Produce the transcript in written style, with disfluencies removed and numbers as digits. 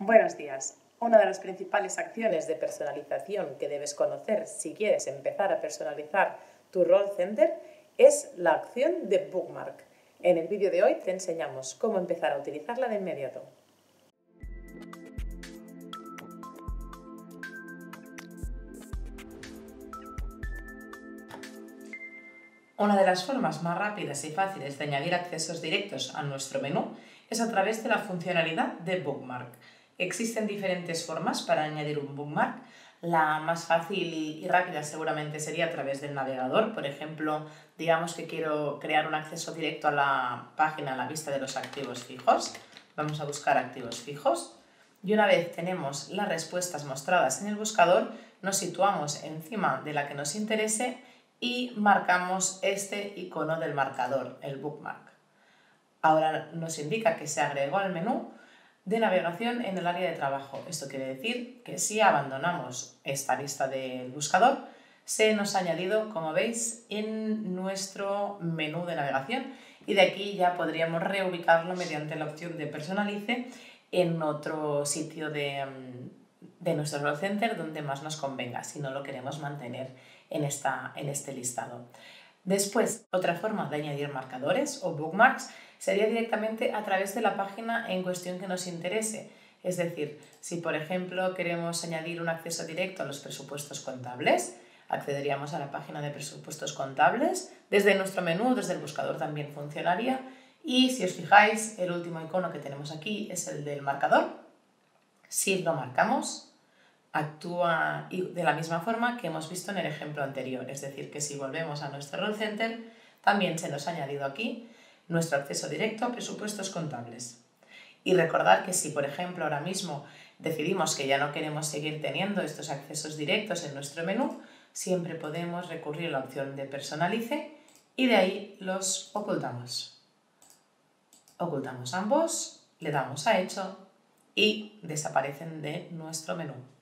Buenos días. Una de las principales acciones de personalización que debes conocer si quieres empezar a personalizar tu Role Center es la acción de Bookmark. En el vídeo de hoy te enseñamos cómo empezar a utilizarla de inmediato. Una de las formas más rápidas y fáciles de añadir accesos directos a nuestro menú es a través de la funcionalidad de Bookmark. Existen diferentes formas para añadir un bookmark. La más fácil y rápida seguramente sería a través del navegador. Por ejemplo, digamos que quiero crear un acceso directo a la página, a la vista de los activos fijos. Vamos a buscar activos fijos. Y una vez tenemos las respuestas mostradas en el buscador, nos situamos encima de la que nos interese y marcamos este icono del marcador, el bookmark. Ahora nos indica que se agregó al menú de navegación en el área de trabajo. Esto quiere decir que si abandonamos esta vista del buscador, se nos ha añadido, como veis, en nuestro menú de navegación, y de aquí ya podríamos reubicarlo mediante la opción de personalice en otro sitio de nuestro Role Center donde más nos convenga, si no lo queremos mantener en este listado. Después, otra forma de añadir marcadores o bookmarks sería directamente a través de la página en cuestión que nos interese. Es decir, si por ejemplo queremos añadir un acceso directo a los presupuestos contables, accederíamos a la página de presupuestos contables desde nuestro menú, desde el buscador también funcionaría, y si os fijáis, el último icono que tenemos aquí es el del marcador. Si lo marcamos, actúa de la misma forma que hemos visto en el ejemplo anterior. Es decir, que si volvemos a nuestro Role Center, también se nos ha añadido aquí nuestro acceso directo a presupuestos contables. Y recordar que si, por ejemplo, ahora mismo decidimos que ya no queremos seguir teniendo estos accesos directos en nuestro menú, siempre podemos recurrir a la opción de personalice y de ahí los ocultamos. Ocultamos ambos, le damos a hecho y desaparecen de nuestro menú.